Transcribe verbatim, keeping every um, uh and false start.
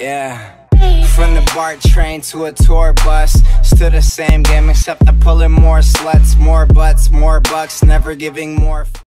Yeah. From the BART train to a tour bus, still the same game except I'm pulling more sluts, more butts, more bucks, never giving more f